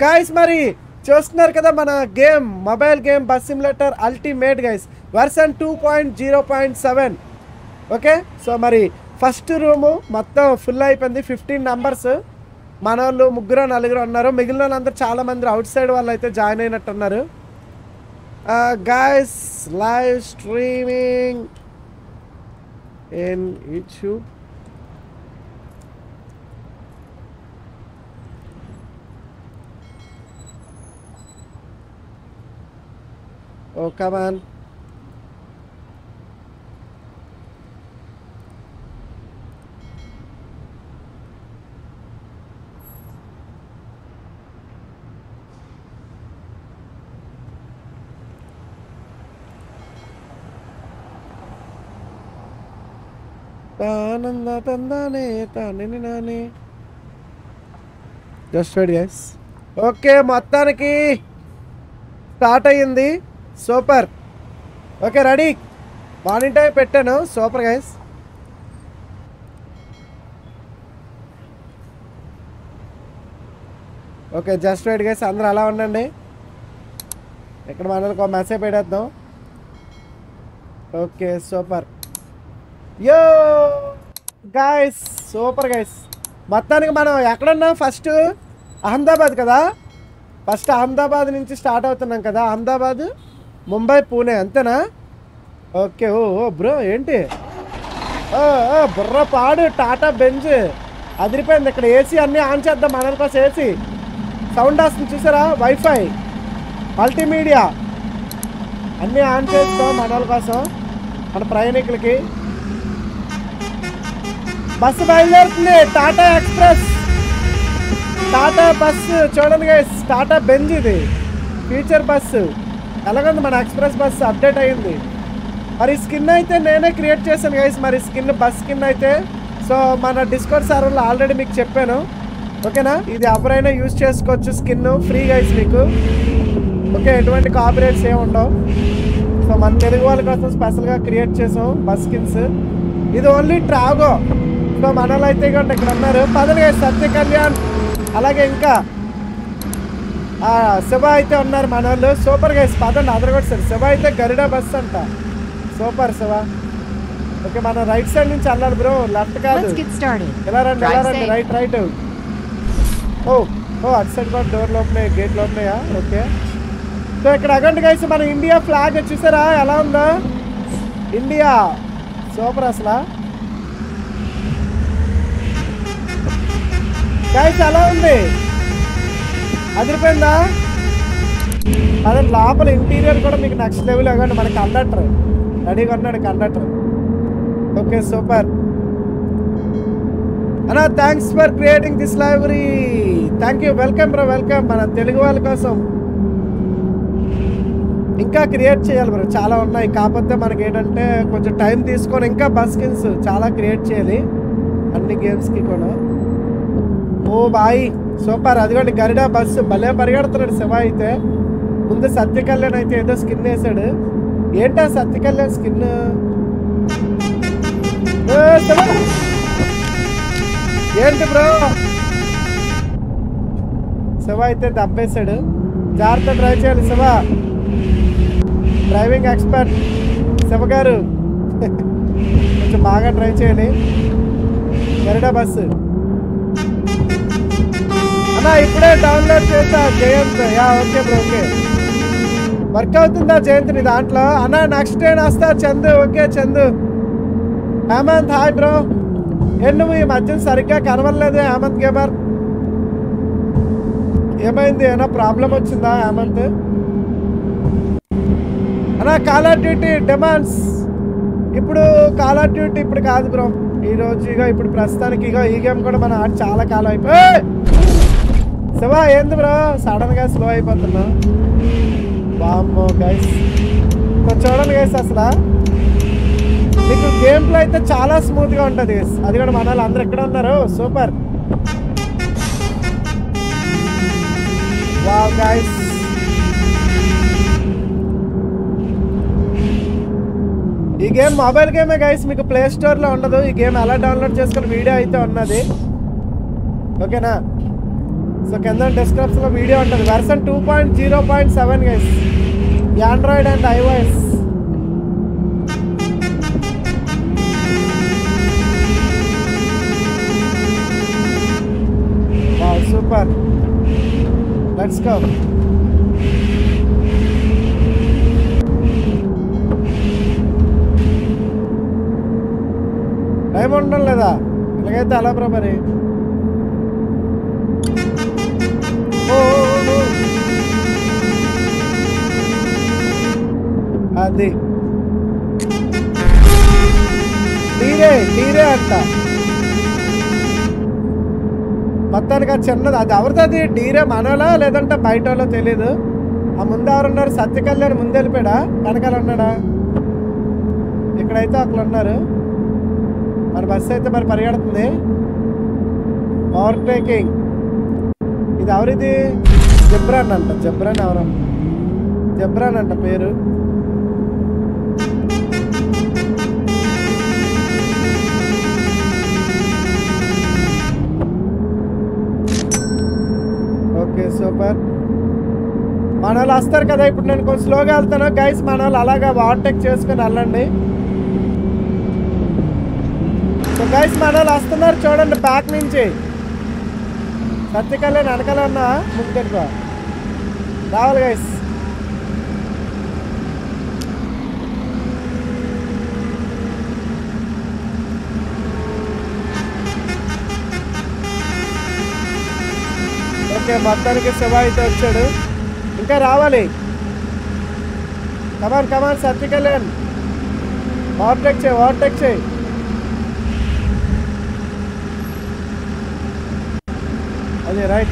Guys मरी चूस्तर कदा मन game mobile game bus simulator ultimate guys version 2.0.7 okay so मरी फस्ट रूम मतलब फुल 15 नंबर्स मनोल्लू मुग्गुरो नलुगुरो मिगिलिन अंदर चाला मंदी अवुट साइड वाळ्ळु जॉइन अयिनट्टु guys live streaming in YouTube Oh come on! Tananda tandane tanini nani. Just ready guys. Okay, mattaniki start ayindi. Super okay ready morning time पेट्टानु super guys okay just wait guys अंदर अला उंडंडी इक्कड मनल्नि को message पेट्टेद्दाम okay super yo guys super guys మొత్తానికి మనం ఎక్కడ ఉన్నాం ఫస్ట్ అహ్మదాబాద్ కదా ఫస్ట్ అహ్మదాబాద్ నుంచి స్టార్ట్ అవుతున్నాం కదా అహ్మదాబాద్ मुंबई पुणे अंतना ओके ओ ब्रो एंटी बुर्र पाड़ टाटा बेंज अदरीपैंद इक्कड़ एसी अन्नी आन चेद्दाम मनल कोस एसी साउंड वस्तुंदी चूसारा वाईफाई मल्टीमीडिया अन्नी आन चेद्दाम मनल कोसम मन प्रयाणिकुलकी बस बयलुदेरुतुंदी टाटा एक्सप्रेस टाटा बस चूडंडी गाइस टाटा बेंज इदी फ्यूचर बस अलगन मन एक्सप्रेस बस अपडेट मरी स्किन नैने क्रिएट गाइस मरी स्किन बस स्किन सो मैं डिस्कॉर्ड सर्वर ऑलरेडी मीकु चेप्पानु ओकेना इदि एवरैना यूज चेसुकोवच्चु स्किन फ्री गाइस मीकु ओके एटुवंटि कॉपीराइट्स एम उंडवु सो मन तेलुगु वाळ्ळ कोसम स्पेशल गा क्रिएट चेसाम बस स्किन्स इदि ओन्ली ट्रागो सो मनलैते गंट इक्कड उन्नारु पदल गाइस सत्य कल्याण अलागे इंका శుభ అయితే ఉన్నారు మనోళ్ళు సూపర్ గైస్ పదండి అందరూ కూడా సరే శుభ అయితే గరుడ బస్ అంట సూపర్ శుభ ఓకే మన రైట్ సైడ్ నుంచి అల్లాలి బ్రో లెఫ్ట్ కాదు ఎలా రండి రైట్ రైట్ ఓ ఓ అటు సైడ్ కూడా డోర్ లోపలే గేట్ లోపలేయా ఓకే సో ఇక్కడ అగండి గైస్ మన ఇండియా ఫ్లాగ్ చూసారా ఎలా ఉందో ఇండియా సూపర్ అసలు గైస్ ఎలా ఉంది అదిరిపోయిందా అదే లోపల ఇంటీరియర్ కూడా మీకు నెక్స్ట్ లెవెల్ అవ్వండి మన కండక్టర్ రెడీగా ఉన్నాడు కండక్టర్ ఓకే సూపర్ అన్న thanks for creating this library thank you welcome bro welcome మన తెలుగు వాళ్ళ కోసం ఇంకా క్రియేట్ చేయాలి బ్రో చాలా ఉన్నాయి కాకపోతే మనకి ఏంటంటే కొంచెం టైం తీసుకొని ఇంకా బస్ స్కిన్స్ చాలా క్రియేట్ చేయాలి అన్ని గేమ్స్ కి కూడా ఓ బాయ్ सूपर अदी गरीड बस भले परगेड़ा शिव अच्छे मुझे सत्य कल्याण अदो स्किन एटा सत्य कल्याण स्किन ब्रो शिव अच्छे दबेसा जाग्रत ड्रैव चेयर शिव ड्रैविंग एक्सपर्ट शिवगार बाग ड्रैव चेयली गरीड बस इपड़े डोनोड जयंत ओके ब्रो ओके वर्कअ जयंत नी दांटे अना नैक्स्ट ट्रेन वस्ता चंद ओके चंद हेमंत हाई ब्रो ए मध्य सर कनवे हेमंत गेबर एम प्रॉब्लम वा हेमंत अना कॉल ऑफ ड्यूटी डिमांड्स इपड़ू कॉल ऑफ ड्यूटी इपड़ का ब्रो यह इप्ड प्रस्तान गेम मैं आड़ चाल कल शिवा एंद ब्रो सड़न ऐ स्लो बामो गैस तो चूडंడి गैस असला गेम प्ले अच्छे चाला स्मूथ उंटदी गैस अभी मन अंदर इकड़ उ super wow guys game mobile गेमे गैस प्ले स्टोर लो उंडदु गेम अला डाउनलोड चेसुकोनि वीडियो अयिते उन्नदी ओकेना సో కింద డిస్క్రిప్షన్లో వీడియో ఉంటుంది. Version 2.0.7 guys, Android and iOS. Wow super, let's go. Time ఉండడం లేదా? ఇలాగైతే అలా బ్రో మరి. అది తీరే తీరే అంట మొత్తానికి. అది చిన్నది, అది ఎవరిది? డీరే మనోలా లేదంటే బయట వాళ్ళో తెలీదు. ఆ ముందు ఎవరున్నారు? సత్యకళ్యాణ్ ముందు వెళ్ళిపోయాడా? వెనకాల ఉన్నాడా? ఇక్కడైతే అక్కడ ఉన్నారు. మరి బస్సు అయితే మరి పరిగెడుతుంది. ఓవర్టేకింగ్. ఇది ఎవరిది? జబ్రాన్ అంట. జబ్రాన్ ఎవరు? జబ్రాన్ అంట పేరు. Okay super. మన వాళ్ళు వస్తారు కదా. ఇప్పుడు నేను కొంచెం స్లోగా వెళ్తాను గైస్. మన వాళ్ళు అలాగా ఓవర్టేక్ చేసుకుని వెళ్ళండి. సో గైస్ మన వాళ్ళు వస్తున్నారు చూడండి బ్యాక్ నుంచి. సత్యకళ్యాణ్ వెనకాలన్నా ముందుకెళ్ళిపో రావాలి గైస్. ఓకే మొత్తానికి శివ అయితే వచ్చాడు. ఇంకా రావాలి. కమాన్ కమాన్ సత్యకళ్యాణ్, ఓవర్టేక్ చేయి, ఓవర్టేక్ చేయి. అదే రైట్.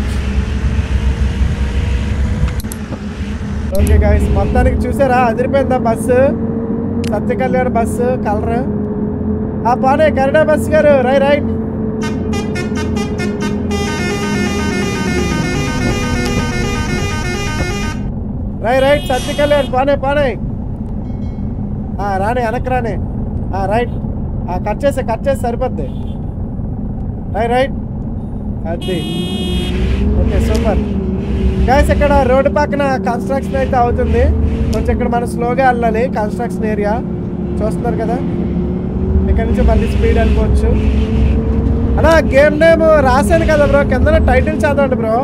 ఓకే గైస్ మొత్తానికి చూసారా అదిరిపోయిందా బస్సు? Satyakalyan bus colour. ఆ పానే కరడా బస్ గారు, right right. Right right Satyakalyan పానే పానే. రానే వెనక్కి రానే. రైట్ కట్ చేసే కట్ చేసి సరిపోద్ది. రైట్ రైట్ అది. Okay super guys. ఇక్కడ రోడ్డు పక్కన కన్స్ట్రక్షన్ అయితే అవుతుంది. కొంచెం ఇక్కడ మనం స్లోగా వెళ్ళాలి. కన్స్ట్రక్షన్ ఏరియా చూస్తున్నారు కదా. ఇక్కడ నుంచి మళ్ళీ స్పీడ్ వెళ్ళిపోవచ్చు. అలా గేమ్ నేమ్ రాశాను కదా బ్రో, కింద టైటిల్ చదవండి బ్రో.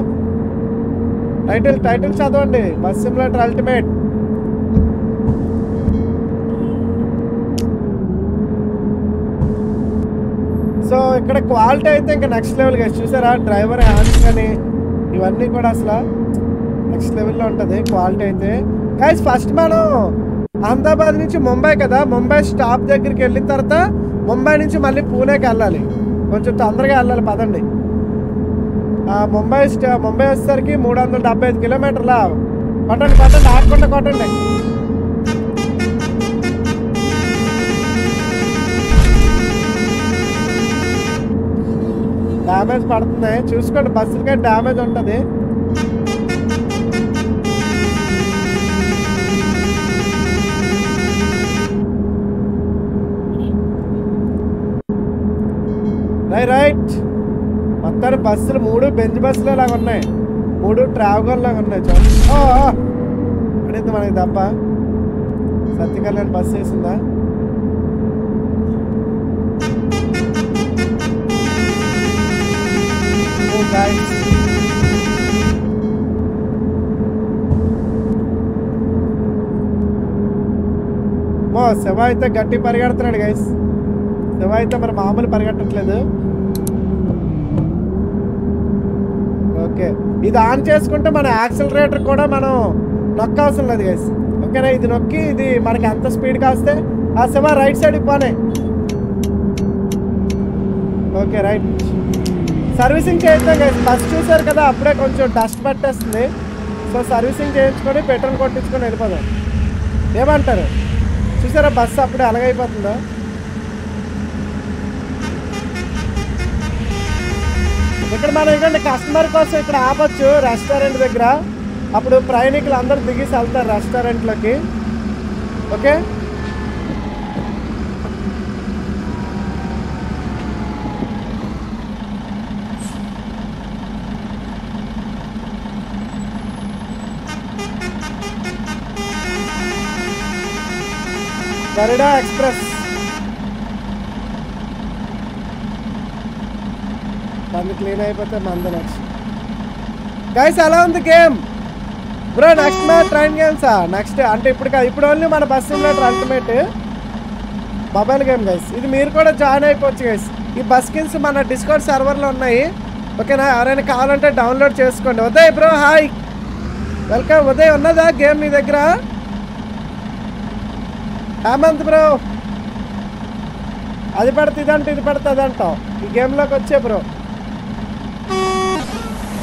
టైటిల్ టైటిల్ చదవండి. Bus simulator ultimate. సో ఇక్కడ క్వాలిటీ అయితే ఇంకా నెక్స్ట్ లెవెల్ గైస్. చూసారా డ్రైవర్ హ్యాండ్స్ కానీ ఇవన్నీ కూడా అసలు నెక్స్ట్ లెవెల్లో ఉంటుంది క్వాలిటీ అయితే గైస్. ఫస్ట్ మనం అహ్మదాబాద్ నుంచి ముంబై కదా, ముంబై స్టాప్ దగ్గరికి వెళ్ళిన తర్వాత ముంబై నుంచి మళ్ళీ పూణేకి వెళ్ళాలి. కొంచెం తొందరగా వెళ్ళాలి పదండి. ముంబై వచ్చేసరికి 375 కిలోమీటర్లా. కొట్టండి కొట్టండి, ఆకుండా కొట్టండి. డ్యామేజ్ పడుతున్నాయి చూసుకోండి, బస్సులకే డ్యామేజ్ ఉంటుంది. రైట్ రైట్ మొత్తం బస్సులు 3 బెంజ్ బస్సులు లాగా ఉన్నాయి, 3 ట్రావెల్ లాగా ఉన్నాయి. చూడండి మనకి తప్ప సత్యకళ్యాణ్ బస్సు వేసిందా? శివ అయితే గట్టి పరిగెడుతున్నాడు గైస్. శివ అయితే మరి మామూలు పరిగెట్టట్లేదు. ఓకే ఇది ఆన్ చేసుకుంటే మన యాక్సిలరేటర్ కూడా మనం నొక్కవసరం లేదు గైస్. ఓకేనా, ఇది నొక్కి ఇది మనకి ఎంత స్పీడ్ కాస్తే ఆ శివ రైట్ సైడ్ పోనే. ఓకే రైట్ సర్వీసింగ్ చేస్తాం గైస్. బస్ చూసారు కదా అప్పుడే కొంచెం డస్ట్ పట్టేస్తుంది. సో సర్వీసింగ్ చేయించుకొని పెట్రోల్ కొట్టించుకొని వెళ్ళిపోదాం. ఏమంటారు? చూసారా బస్సు అప్పుడే అలగైపోతుందా? ఇక్కడ మనం ఏంటంటే కస్టమర్ కోసం ఇక్కడ ఆపచ్చు రెస్టారెంట్ దగ్గర. అప్పుడు ప్రయాణికులు అందరూ దిగేసి వెళ్తారు రెస్టారెంట్లోకి. ఓకే गरुड़ा एक्सप्रेस बंद क्लीन అయిపోతే మంద నెక్స్ట్ గైస్ అలా ఉంది game bro next match train games ఆ నెక్స్ట్ అంటే ఇప్పుడు ఓన్లీ మన bus simulator ultimate mobile game guys ఇది మీరు కూడా జాయిన్ అయిపోవచ్చు గైస్ ఈ బస్ స్కిన్స్ మన డిస్కార్డ్ సర్వర్ లో ఉన్నాయి ఓకేనా ఎవరైనా కావాలంటే డౌన్లోడ్ చేసుకోండి Uday bro hi welcome Uday ఉన్నదా గేమ్ మీ దగ్గర హేమంత్ బ్రో అది పడుతుందంట ఇది పడుతుందంట ఈ గేమ్లోకి వచ్చే బ్రో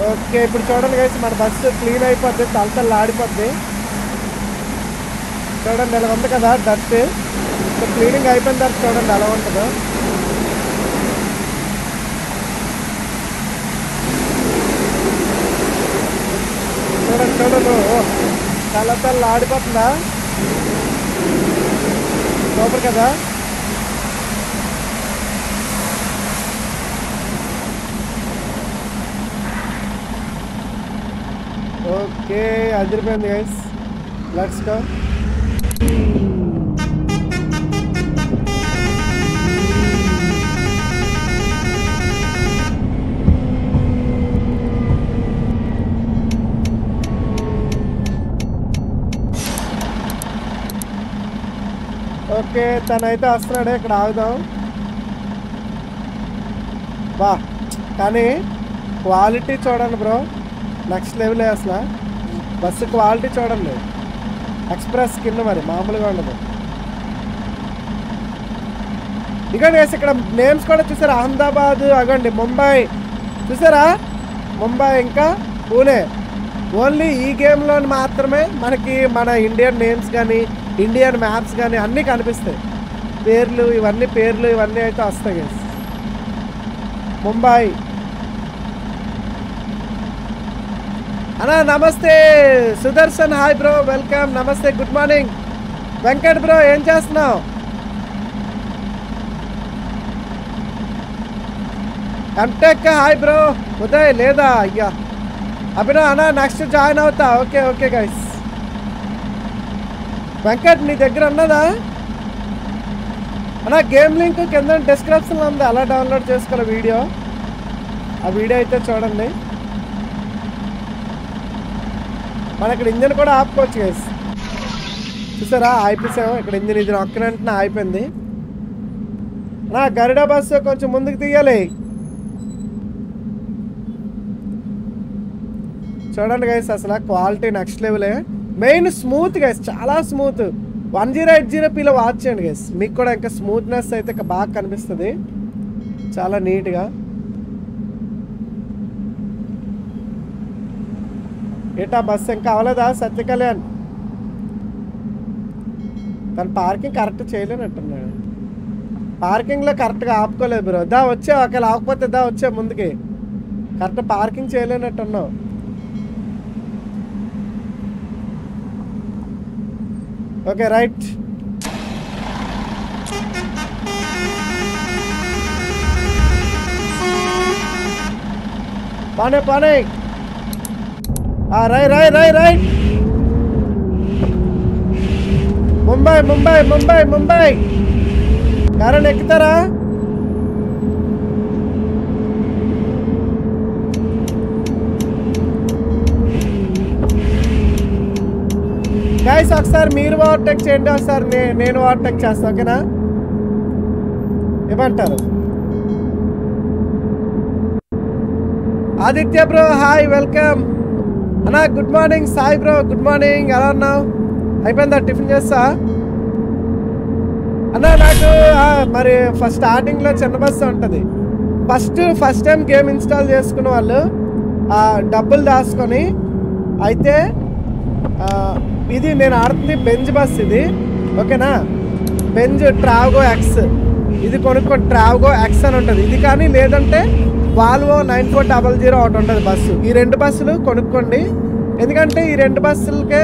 ఓకే ఇప్పుడు చూడండి గైస్ మన బస్సు క్లీన్ అయిపోద్ది తలతల ఆడిపోద్ది చూడండి ఎలా ఉంది కదా డర్ట్ క్లీనింగ్ అయిపోయిన తర్వాత చూడండి ఎలా ఉంటుందో చూడండి చూడను తలతల ఆడిపోతుందా సూపర్ కదా ఓకే అదిరిపోయింది గైస్ లెట్స్ గో ఓకే తనైతే వస్తున్నాడే ఇక్కడ ఆగుదాం బా కానీ క్వాలిటీ చూడండి బ్రో నెక్స్ట్ లెవెలే అసలు బస్సు క్వాలిటీ చూడండి ఎక్స్ప్రెస్ కింద మరి మామూలుగా ఉండదు ఇకండి వేసి ఇక్కడ నేమ్స్ కూడా చూసారా అహ్మదాబాద్ అగండి ముంబై చూసారా ముంబై ఇంకా పూణే ఓన్లీ ఈ గేమ్లో మాత్రమే మనకి మన ఇండియన్ నేమ్స్ కానీ ఇండియన్ మ్యాప్స్ కానీ అన్నీ కనిపిస్తాయి పేర్లు ఇవన్నీ అయితే వస్తాయి గైస్ ముంబై అన్నా నమస్తే సుదర్శన్ హాయ్ బ్రో వెల్కమ్ నమస్తే గుడ్ మార్నింగ్ వెంకట్ బ్రో ఏం చేస్తున్నావు ఎంటెక్ హాయ్ బ్రో ఉదయ్ లేదా అయ్యా అభినవ్ అన్నా నెక్స్ట్ జాయిన్ అవుతా ఓకే ఓకే గైస్ వెంకట్ నీ దగ్గర ఉన్నదా అన్నా గేమ్ లింక్ కింద డిస్క్రిప్షన్లో ఉంది అలా డౌన్లోడ్ చేసుకోవాలి వీడియో ఆ వీడియో అయితే చూడండి మన ఇక్కడ ఇంజిన్ కూడా ఆపుకోవచ్చు గైస్ చూసారా ఆపేసాము ఇక్కడ ఇంజిన్ ఒక్కనంటే ఆగిపోయింది అన్నా గరుడా బస్సు కొంచెం ముందుకు తీయాలి చూడండి గైస్ అసలు క్వాలిటీ నెక్స్ట్ లెవెలే మెయిన్ స్మూత్ గైస్ చాలా స్మూత్ 1080pలో వాచ్ చేయండి గైస్ మీకు కూడా ఇంకా స్మూత్నెస్ అయితే బాగా కనిపిస్తుంది చాలా నీట్గా ఏటా బస్సు ఇంకా అవ్వలేదా సత్యకళ్యాణ్ తను పార్కింగ్ కరెక్ట్ చేయలేనట్టున్నాడు పార్కింగ్లో కరెక్ట్గా ఆపుకోలేదు బ్రో దా వచ్చా ఒకవేళ ఆకపోతే దా వచ్చా ముందుకి కరెక్ట్ పార్కింగ్ చేయలేనట్టున్నావు ఓకే రైట్ పానే పానే రై రై రై రైట్ ముంబై ముంబై ముంబై ముంబై కరణ్ ఎక్కుతారా గైస్ ఒకసారి మీరు ఓవర్టేక్ చేయండి ఒకసారి నేను ఓవర్టేక్ చేస్తాను ఓకేనా ఏమంటారు ఆదిత్య బ్రో హాయ్ వెల్కమ్ అన్నా good morning Sai bro good morning ఎలా ఉన్నావు అయిపోయిందా టిఫిన్ చేస్తా అన్నా నాకు మరి ఫస్ట్ స్టార్టింగ్లో చిన్న బస్సు ఉంటుంది ఫస్ట్ టైం గేమ్ ఇన్స్టాల్ చేసుకున్న వాళ్ళు డబ్బులు దాచుకొని అయితే ఇది నేను ఆడుతుంది బెంజ్ బస్ ఇది ఓకేనా బెంజ్ ట్రావో ఎక్స్ ఇది కొనుక్కో ట్రావో ఎక్స్ అని ఉంటుంది ఇది కానీ లేదంటే వాల్వో 9400 ఒకటి ఉంటుంది బస్సు ఈ రెండు బస్సులు కొనుక్కోండి ఎందుకంటే ఈ రెండు బస్సులకే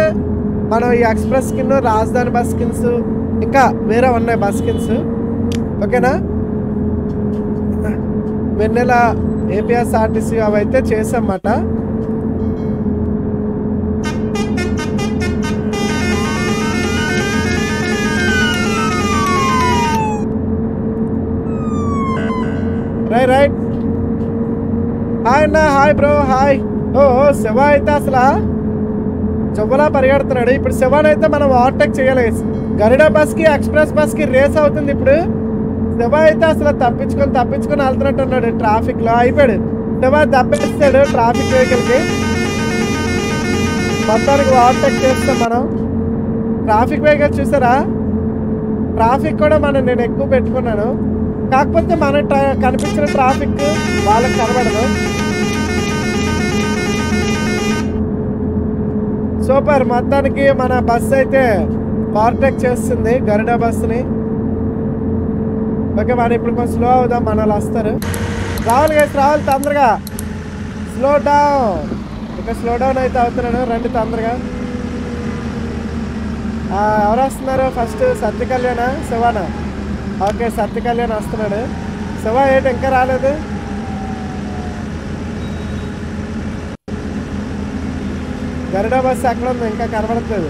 మనం ఈ express skin Rajdhani bus skins ఇంకా వేరే ఉన్నాయి బస్ స్కిన్స్ ఓకేనా వెన్నెల APSRTC అవి అయితే చేసామన్నమాట హాయ్ బ్రో హాయ్. ఓ శివ అయితే అసలు జబ్బులా పరిగెడుతున్నాడు. ఇప్పుడు శివానైతే మనం ఓవర్టేక్ చేయలేదు. గరుడ బస్కి ఎక్స్ప్రెస్ బస్కి రేస్ అవుతుంది ఇప్పుడు. శివ అయితే అసలు తప్పించుకొని వెళ్తున్నట్టు ఉన్నాడు ట్రాఫిక్లో. అయిపోయాడు శివ, దెబ్బేస్తాడు ట్రాఫిక్ వెహికల్కి. మొత్తానికి ఓవర్టేక్ చేస్తాం మనం. ట్రాఫిక్ వెహికల్ చూసారా, ట్రాఫిక్ కూడా నేను ఎక్కువ పెట్టుకున్నాను. కాకపోతే మన కనిపించిన ట్రాఫిక్ వాళ్ళకి కనబడదు. సూపర్, మొత్తానికి మన బస్సు అయితే ఓవర్టేక్ చేస్తుంది గరుడ బస్సుని. ఓకే మనం ఇప్పుడు కొంచెం స్లో అవుదాం, మన వాళ్ళు వస్తారు. రావాలి కదా, రావాలి తొందరగా. స్లో డౌన్, ఒక స్లో డౌన్ అయితే అవుతున్నాను. రండి తొందరగా. ఎవరు వస్తున్నారు? ఫస్ట్ సత్య కళ్యాణ, శివానా? ఓకే సత్య కళ్యాణ్ వస్తున్నాడు. శివ ఏంటి ఇంకా రాలేదు? గరుడ బస్సు అక్కడ ఉంది, ఇంకా కనబడట్లేదు.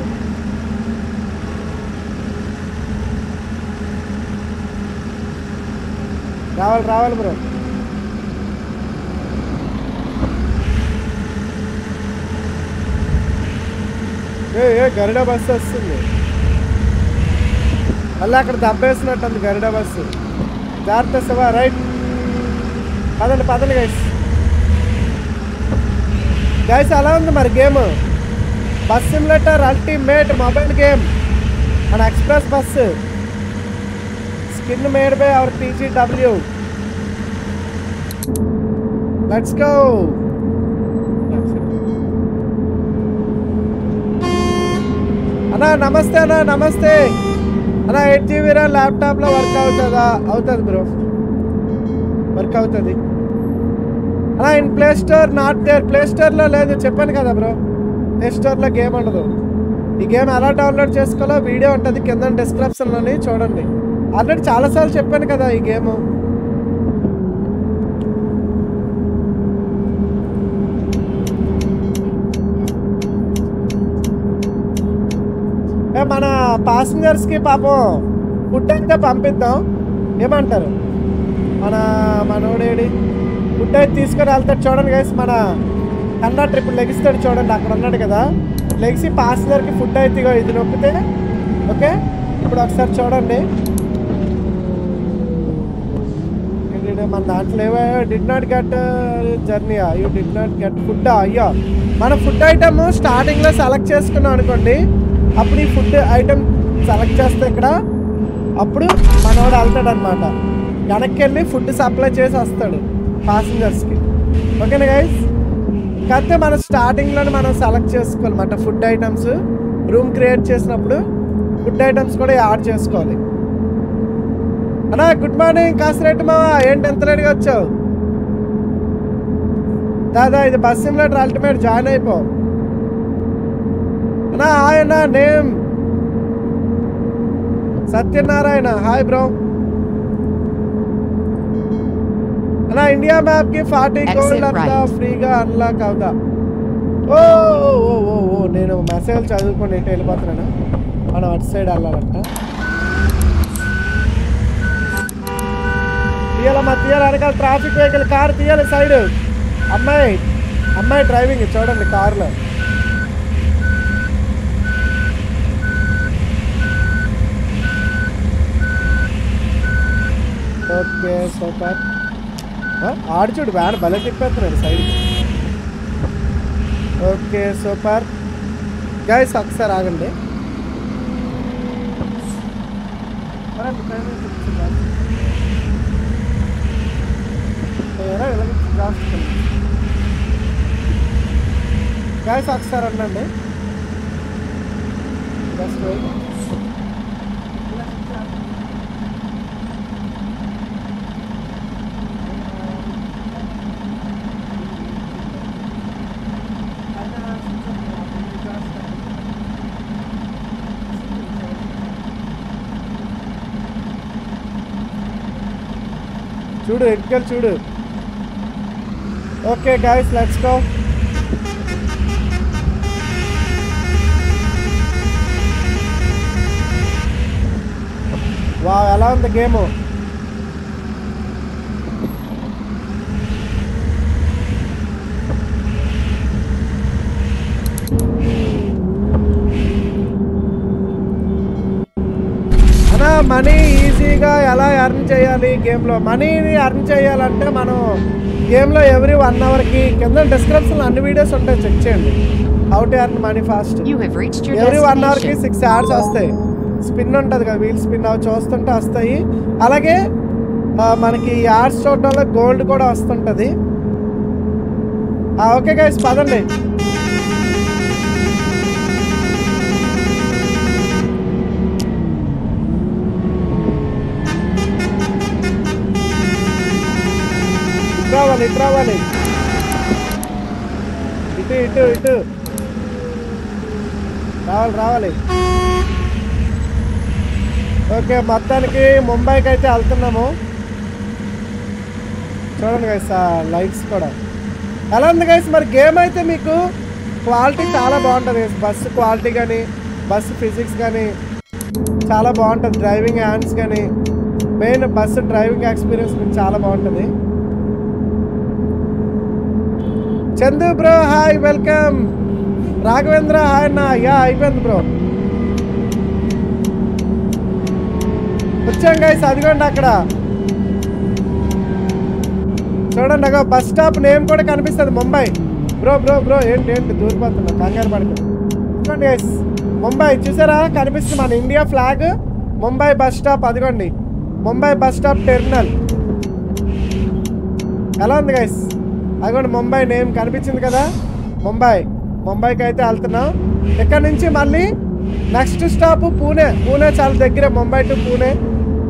రావాలి రావాలి బ్రో. ఏ గరుడ బస్సు వస్తుంది. మళ్ళీ అక్కడ దెబ్బేసినట్టుంది గరుడ బస్సు. జాగ్రత్త శివ, రైట్ పదండి పదండి గైస్. గైస్ అలా ఉంది మరి game. Bus simulator ultimate mobile game and express bus skin made by our TGW. Let's go. అన్నా నమస్తే, అన్నా నమస్తే. అన్నా 8GB రా ల్యాప్టాప్లో వర్క్ అవుతుందా? అవుతుంది బ్రో, వర్క్ అవుతుంది. అన్నా in play store not there. Play స్టోర్లో లేదు చెప్పాను కదా బ్రో, ప్లే స్టోర్లో గేమ్ ఉండదు. ఈ గేమ్ ఎలా డౌన్లోడ్ చేసుకోవాలో వీడియో ఉంటుంది కింద డిస్క్రిప్షన్లోని చూడండి. ఆల్రెడీ చాలాసార్లు చెప్పాను కదా ఈ గేమ్. మన ప్యాసింజర్స్కి పాపం ఫుడ్ అయితే పంపిద్దాం, ఏమంటారు? మనోడేడి ఫుడ్ అయితే తీసుకొని వెళ్తాడు చూడండి గైస్. మన కన్నా ట్రిప్ లెగిస్తాడు చూడండి, అక్కడ ఉన్నాడు కదా. లెగిసి ప్యాసింజర్కి ఫుడ్ అయితే ఇది నొక్కితే ఓకే. ఇప్పుడు ఒకసారి చూడండి మన దాంట్లో ఏవో did not get journey, you did not get food. అయ్యో మనం ఫుడ్ ఐటమ్ స్టార్టింగ్లో సెలెక్ట్ చేసుకున్నాం అనుకోండి, అప్పుడు ఈ ఫుడ్ ఐటమ్ సెలెక్ట్ చేస్తే ఇక్కడ అప్పుడు మనవాడు వెళ్తాడు అనమాట. వెనక్కి వెళ్ళి ఫుడ్ సప్లై చేసి వస్తాడు ప్యాసింజర్స్కి. ఓకేనా గైస్? కాకపోతే మనం స్టార్టింగ్లోనే మనం సెలెక్ట్ చేసుకోవాలన్నమాట ఫుడ్ ఐటమ్స్. రూమ్ క్రియేట్ చేసినప్పుడు ఫుడ్ ఐటమ్స్ కూడా యాడ్ చేసుకోవాలి. అన్నా గుడ్ మార్నింగ్ కాసిరెడ్డి మావా, ఏంటి ఎంత లేట్గా వచ్చావు? దాదా ఇది బస్ సిమ్యులేటర్ అల్టిమేట్ జాయిన్ అయిపో. అన్నా హాయ్ అన్నా. Name Satyanarayana, hi bro. అన్నా ఇండియా మ్యాప్కి 40 గోల్డ్ అంతా ఫ్రీగా అన్లాక్ అవుతా. ఓ ఓ ఓ ఓ నేను మెసేజ్ చదువుకొని ఇటు వెళ్ళిపోతున్నాను. మనం అటు సైడ్ వెళ్ళాలంట. తీయాలమ్మా తీయాలి, వెనకాల ట్రాఫిక్ వెహికల్ కారు తీయాలి సైడ్. అమ్మాయి అమ్మాయి డ్రైవింగ్ చూడండి కారులో. Okay super. ఆడు చూడు బ్యాడ్ భలే తిప్పేస్తున్నాడు సైడ్కి. ఓకే సూపర్ గైస్, ఒకసారి ఆగండి. గైస్ ఒకసారి ఉండండి. చూడు ఎక్కలు చూడు. Okay guys let's go. Wow ఎలా ఉంది గేమ్. మనీ ఈజీగా ఎలా ఎర్న్ చేయాలి గేమ్లో, మనీని ఎర్న్ చేయాలంటే మనం గేమ్లో ఎవ్రీ 1 hourకి కింద డిస్క్రిప్షన్లో అన్ని వీడియోస్ ఉంటాయి, చెక్ చేయండి. How to earn money fast. Every 1 hourకి 6 hours వస్తాయి, స్పిన్ ఉంటుంది కదా, వీల్ స్పిన్ అవి చూస్తుంటే వస్తాయి. అలాగే మనకి యాడ్స్ చూడటం వల్ల గోల్డ్ కూడా వస్తుంటుంది. ఓకే గైస్ పదండి. ఇట్రావాలి ఇటు ఇటు ఇటు రావాలి. ఓకే మొత్తానికి ముంబైకి అయితే వెళ్తున్నాము. చూడండి గైస్ ఆ లైట్స్ కూడా ఎలా ఉంది గైస్. మరి గేమ్ అయితే మీకు క్వాలిటీ చాలా బాగుంటుంది, బస్సు క్వాలిటీ కానీ బస్సు ఫిజిక్స్ కానీ చాలా బాగుంటుంది, డ్రైవింగ్ హ్యాండ్స్ కానీ మెయిన్ బస్సు డ్రైవింగ్ ఎక్స్పీరియన్స్ మీకు చాలా బాగుంటుంది. Chandu bro hi welcome, Raghavendra hi నా యా అయిపోయింది బ్రో, వచ్చాం గైస్. అదిగోండి అక్కడ చూడండి అగో బస్ స్టాప్ నేమ్ కూడా కనిపిస్తుంది ముంబై. బ్రో బ్రో బ్రో ఏంటి ఏంటి దూరిపోతున్నా కంగారు పడుతుంది. చూడండి గైస్ ముంబై చూసారా కనిపిస్తుంది మన India flag, Mumbai bus stop. అదిగోండి ముంబై బస్ స్టాప్ టెర్మినల్. ఎలా ఉంది గైస్, అదిగోండి ముంబై నేమ్ కనిపించింది కదా, ముంబైకి అయితే వెళ్తున్నాం. ఇక్కడ నుంచి మళ్ళీ నెక్స్ట్ స్టాప్ పూణే చాలా దగ్గరే, ముంబై టు పూణే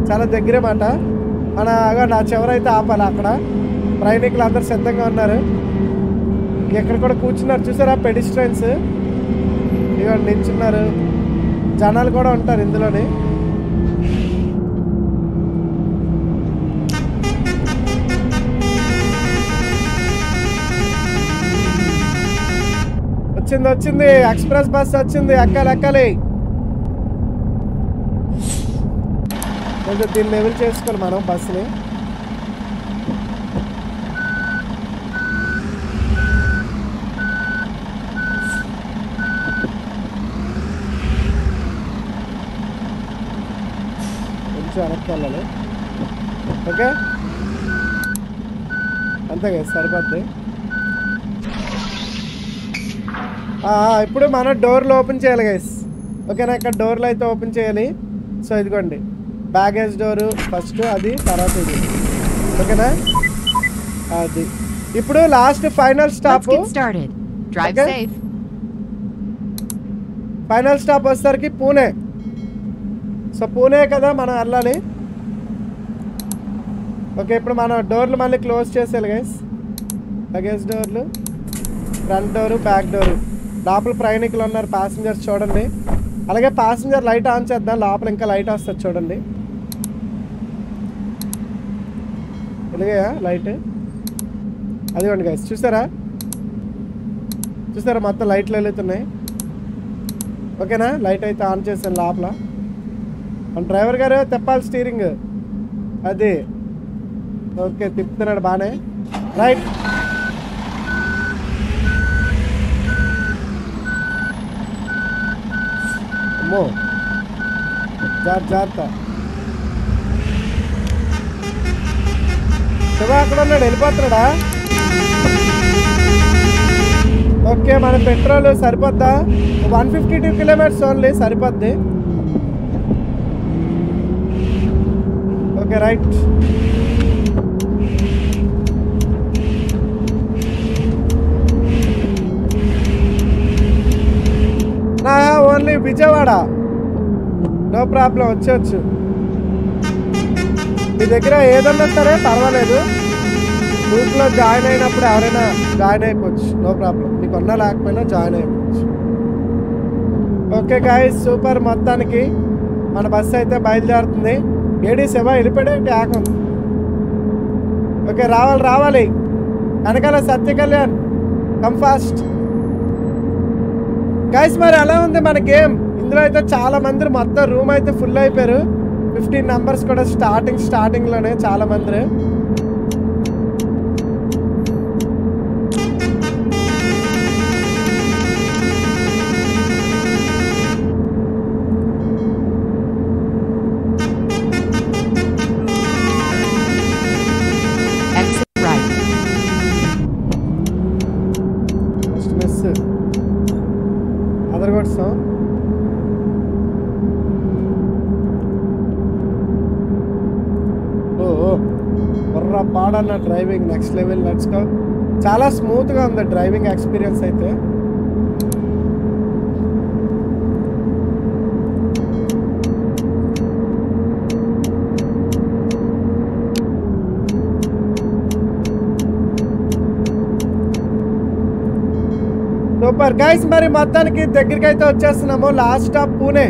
చాలా దగ్గరే మాట. మన అగో నా చివరైతే ఆపాలి, అక్కడ ప్రయాణికులు అందరు సిద్ధంగా ఉన్నారు, ఎక్కడ కూడా కూర్చున్నారు. చూసారా పెడిస్ట్రియన్స్ ఇదిగోండి నిల్చున్నారు, జనాలు కూడా ఉంటారు ఇందులోని. వచ్చింది ఎక్స్ప్రెస్ బస్ వచ్చింది, ఎక్కాలి కొంచెం దీన్ని లెవెల్ చేసుకోవాలి మనం బస్సుని. కొంచెం వెనక్కి వెళ్ళాలి. ఓకే అంతేగా సరిపోద్ది. ఇప్పుడు మనం డోర్లు ఓపెన్ చేయాలి గైస్, ఓకేనా. ఇక్కడ డోర్లు అయితే ఓపెన్ చేయాలి. సో ఇదిగోండి బ్యాగేజ్ డోరు ఫస్ట్, అది తర్వాత ఇది, ఓకేనా. అది ఇప్పుడు last final stop. Final stop వచ్చేసరికి పూణే. సో పూణే కదా మనం వెళ్ళాలి. ఓకే ఇప్పుడు మనం డోర్లు మళ్ళీ క్లోజ్ చేసేయాలి గైస్, బ్యాగేజ్ డోర్లు, ఫ్రంట్ డోరు, బ్యాక్ డోరు. లోపల ప్రయాణికులు ఉన్నారు, ప్యాసింజర్స్ చూడండి. అలాగే ప్యాసింజర్ లైట్ ఆన్ చేద్దాం, లోపల ఇంకా లైట్ వస్తుంది చూడండి. ఇలాగే లైట్ అదిగోండి గైస్, చూసారా మొత్తం లైట్లు వెలుగుతున్నాయి, ఓకేనా. లైట్ అయితే ఆన్ చేసాను లోపల. మన డ్రైవర్ గారు తిప్పాలి స్టీరింగ్, అది ఓకే తిప్పుతున్నాడు బాగానే. రైట్ జాగ్రత్త శివ అక్కడ ఉన్నాడు, వెళ్ళిపోతున్నాడా. ఓకే మన పెట్రోల్ సరిపోద్దా, 152 kilometers ఓన్లీ సరిపోద్ది. Okay right only Vijayawada no problem, వచ్చేయచ్చు. మీ దగ్గర ఏదన్నా సరే పర్వాలేదు, గ్రూప్లో జాయిన్ అయినప్పుడు ఎవరైనా జాయిన్ అయిపోవచ్చు, నో ప్రాబ్లం. మీకున్నా లేకపోయినా జాయిన్ అయిపోవచ్చు. ఓకే గైస్ సూపర్, మొత్తానికి మన బస్సు అయితే బయలుదేరుతుంది. ఏడీ సేవ వెళ్ళిపోయే ట్యాక్ ఉంది. ఓకే రావాలి వెనకాల Satya Kalyan come fast guys. మరి ఎలా ఉంది మన గేమ్, ఇందులో అయితే చాలా మంది మొత్తం రూమ్ అయితే ఫుల్ అయిపోయారు, 15 numbers కూడా స్టార్టింగ్లోనే చాలా మంది. other words, huh? Oh, barra paada na driving next level. Let's go. Chala smooth ga undi driving experience aithe. Super guys, మరి మొత్తానికి దగ్గరికి అయితే వచ్చేస్తున్నాము. Last stop Pune.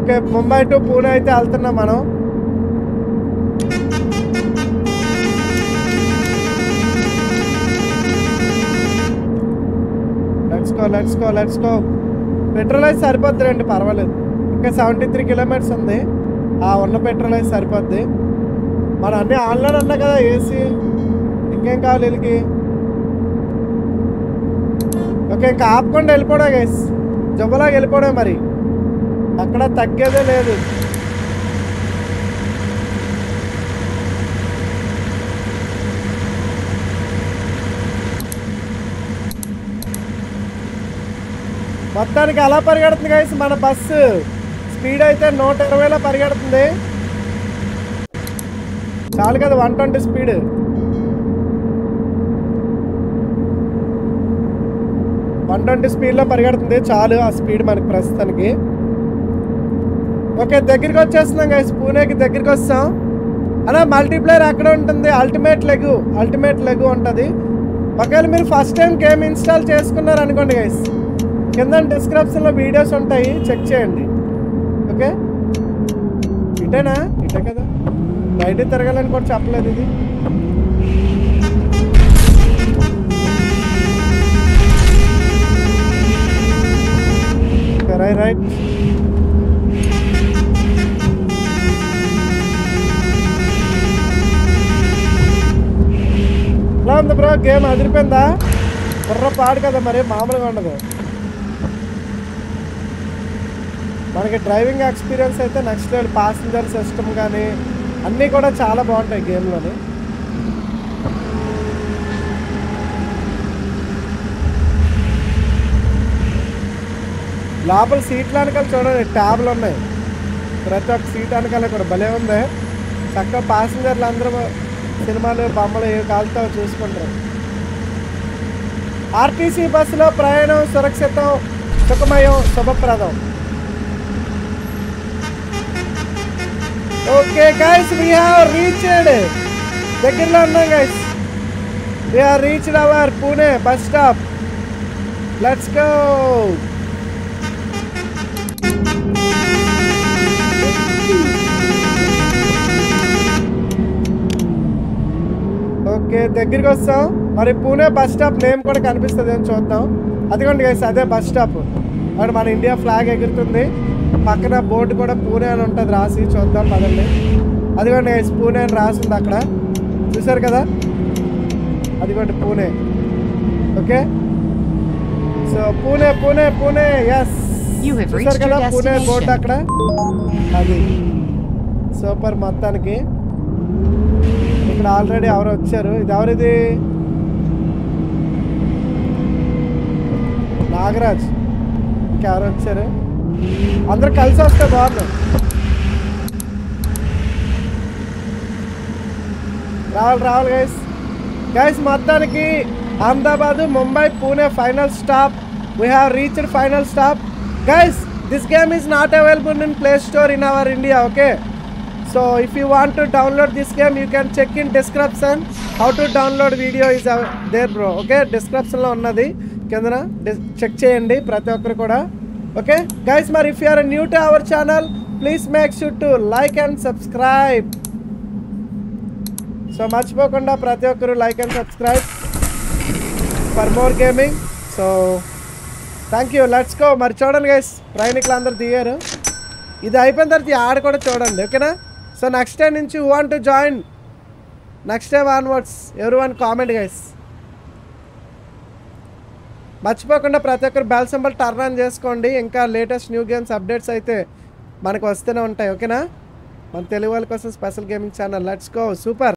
Okay, Mumbai to Pune అయితే వెళ్తున్నాం మనం. Let's go let's go. Petrol అయితే సరిపోద్ది రండి, పర్వాలేదు. ఇంకా 73 కిలోమీటర్స్ ఉంది. ఆ ఉన్న పెట్రోల్ అయితే సరిపోద్ది. మనం అన్నీ ఆన్లైన్ అన్నా కదా ఏసీ, ఇంకేం కావాలి వీళ్ళకి. ఓకే, ఇంకా ఆపకుండా వెళ్ళిపోవడా గైస్, జబ్బులాగా వెళ్ళిపోవడా. మరి అక్కడ తగ్గేదే లేదు. మొత్తానికి అలా పరిగెడుతుంది గైస్ మన బస్సు. స్పీడ్ అయితే 120లో పరిగెడుతుంది. చాలు కదా 120 స్పీడ్. పరిగెడుతుంది చాలు ఆ స్పీడ్ మనకి ప్రస్తుతానికి. ఓకే, దగ్గరికి వచ్చేస్తున్నాం గైస్, పూణేకి దగ్గరికి వస్తాం. అలా మల్టీప్లేయర్ అక్కడ ఉంటుంది. అల్టిమేట్ లెగ్ ఉంటుంది. ఒకవేళ మీరు ఫస్ట్ టైం గేమ్ ఇన్స్టాల్ చేసుకున్నారు అనుకోండి గైస్, కింద డిస్క్రిప్షన్లో వీడియోస్ ఉంటాయి, చెక్ చేయండి. ఓకే, ఇటే కదా బయట తిరగాలని కూడా చెప్పలేదు. ఇది రైట్. ఎలా ఉంది బ్రో గేమ్, అదిరిపోయిందా? బుర్ర పాడు కదా, మరి మామూలుగా ఉండదు. మనకి డ్రైవింగ్ ఎక్స్పీరియన్స్ అయితే నెక్స్ట్ లెవెల్. ప్యాసింజర్ సిస్టమ్ కానీ అన్నీ కూడా చాలా బాగుంటాయి గేమ్లోని. లోపల సీట్లు వెనకాల చూడండి ట్యాబ్లు ఉన్నాయి, ప్రతి ఒక్క సీట్ వెనకాల కూడా భలే ఉంది. చక్కగా ప్యాసింజర్లు అందరూ సినిమాలు బొమ్మలు ఏ కాలుతో చూసుకుంటారు. ఆర్టీసీ బస్సులో ప్రయాణం సురక్షితం, సుఖమయం, శుభప్రదం. Okay guys, we have reached. దగ్గరలో ఉన్నాం guys. We have reached our Pune bus stop. Let's go. Okay, దగ్గరికి వస్తాం. మరి పూణే బస్ స్టాప్ నేమ్ కూడా కనిపిస్తుంది అని చూద్దాం. అదిగోండి guys, అదే బస్ స్టాప్. అక్కడ మన ఇండియా ఫ్లాగ్ ఎగురుతుంది. పక్కన బోర్డు కూడా పూణే అని ఉంటుంది రాసి. చూద్దాం పదండి. అదిగోండి గైస్, పూణే అని రాసింది అక్కడ, చూసారు కదా, అదిగోండి Pune. Okay, so Pune Pune Pune yes, చూసారు కదా పూణే బోర్డు అక్కడ. అది సూపర్. మొత్తానికి ఇక్కడ ఆల్రెడీ ఎవరు వచ్చారు. ఇది ఎవరిది? నాగరాజ్. ఇంకెవరు వచ్చారు? అందరు కలిసి వస్తే బాగుంది. రావాలి గైస్. గైస్ మొత్తానికి Ahmedabad, Mumbai, Pune final stop. We have reached final stop guys. This game is not available in play store in our India. Okay, so if you want to download this game you can check in description. How to download video is there bro. Okay, డిస్క్రిప్షన్లో ఉన్నది, కిందన check చేయండి ప్రతి ఒక్కరు కూడా. Okay guys, mar if you are new to our channel please make sure to like and subscribe. So marchipokunda prati okkaru like and subscribe for more gaming. So thank you. Let's go. Mar chodandi guys, train ikla andaru diyaru. Idi ayipoyin tarvata aadu kuda chodandi. Okay na? So next time nunchi who want to join next time onwards everyone comment guys. మర్చిపోకుండా ప్రతి ఒక్కరు bell symbol turn on చేసుకోండి. ఇంకా latest new games updates అయితే మనకు వస్తూనే ఉంటాయి. ఓకేనా, మన తెలుగు వాళ్ళ కోసం special gaming channel. Let's go super.